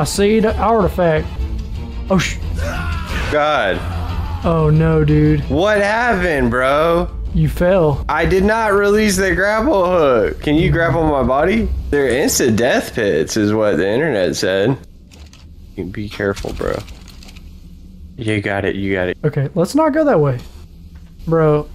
I see the artifact. Oh, God. Oh, no, dude. What happened, bro? You fell. I did not release the grapple hook. Can you grapple my body? They're instant death pits is what the internet said. Be careful, bro. You got it. You got it. Okay, let's not go that way. Bro,